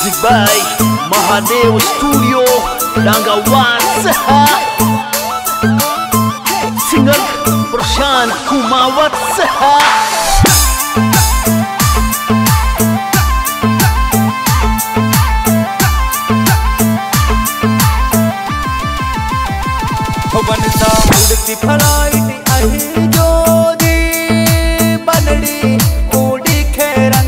Music by Mahadev studio Dangawas. Singer Prashant Kumawat. बनता उड़ती flight अहे जोदी बनड़ी उड़ी खेरंगरा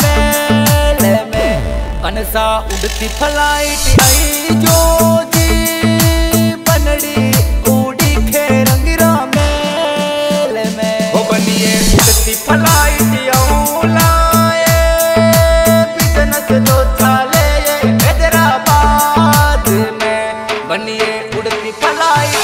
मेले में कनसा उड़ती फ्लाइट अहे जोदी बनड़ी उड़ी खेरंगरा मेले में हो बनिए उड़ती फ्लाइट औलाए बिजनेस तो चाले हैदराबाद में बनिए उड़ती फ्लाइट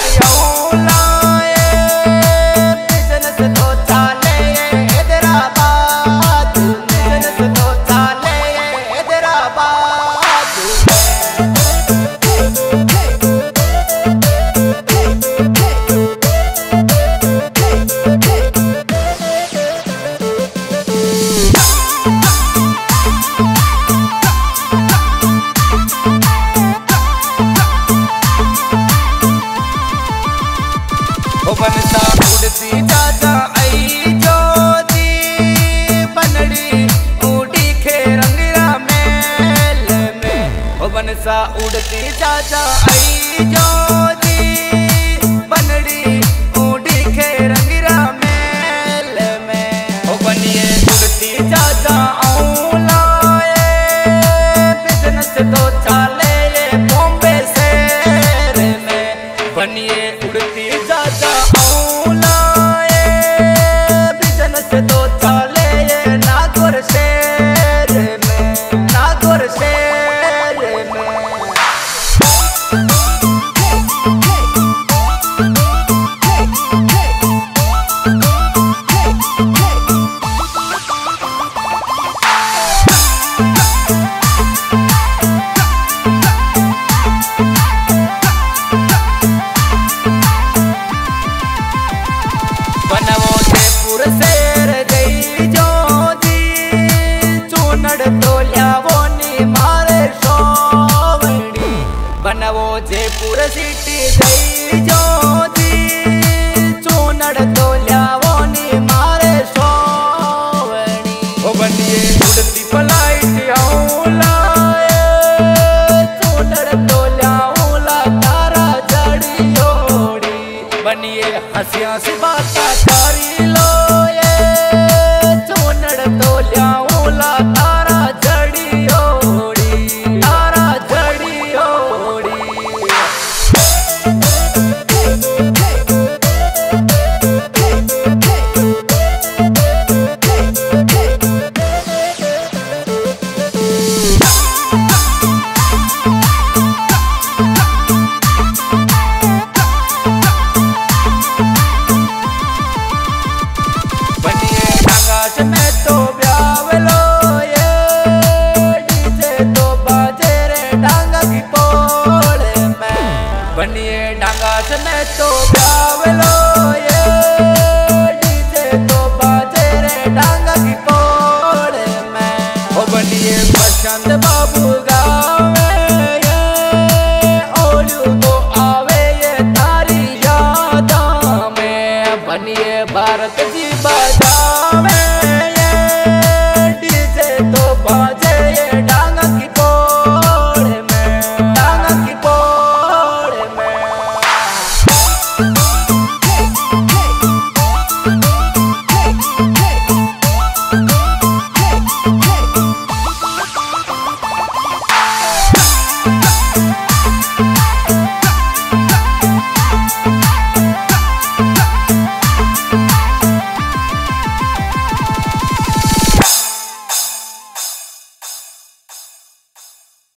बनता उड़ती दादा आई जोदी बनड़ी उड़ी खेरंगरा मेल में ओ बनसा उड़ती दादा आई जोदी बनड़ी उड़ी खेरंगरा मेल में ओ बनिए उड़ती दादा औलाए बिजनेस तो चाले बॉम्बे शहर में बनिए उड़ती जयपुर सिटी गई जोदी चूनड़ तो ल्यावो नी मारे सोवणी ओ बनिए उड़ती फ्लाइट औलाए चूनड़ तो ल्यावो ला तारा जड़ी जोड़ी बनिए हंसी हंसी बाता तारी लोए चूनड़ तो ल्यावो ला तारा जड़ी जोड़ी तारा जड़ी जोड़ी बनिए डांगास में तो गावलो ये डीजे तो बाजे रे डांगा की पोड़ में हो बनिए प्रशांत।